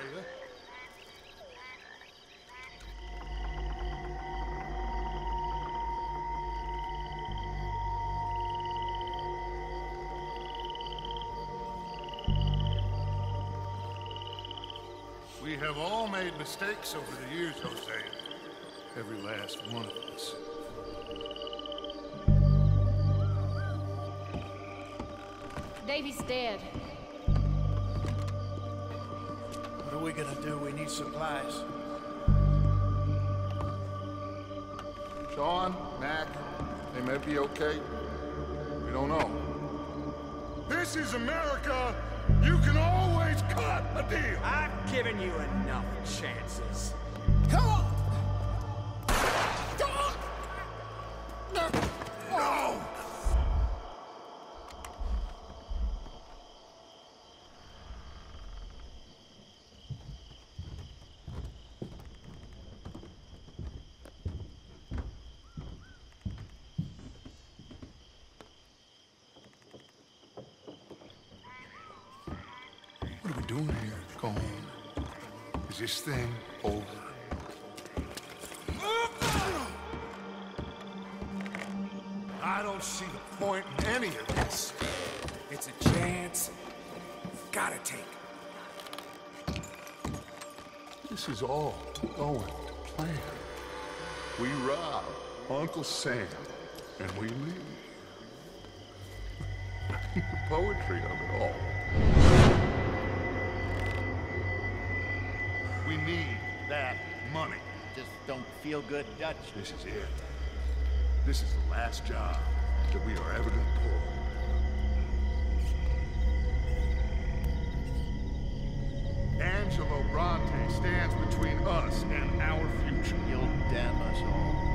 Taylor. We have all made mistakes over the years, Jose. Every last one of us. Davey's dead. What are we gonna do? We need supplies. Sean, Mac, they may be okay. We don't know. This is America! You can always cut a deal! I've given you enough chances. Come on! No! What are we doing here, Cone? Is this thing over? I don't see the point in any of this. It's a chance you've gotta take. This is all going to plan. We rob Uncle Sam, and we leave. The poetry of it all. We need that money. Just don't feel good, Dutch. This is it. This is the last job that we are ever gonna pull. Angelo Bronte stands between us and our future. He'll damn us all.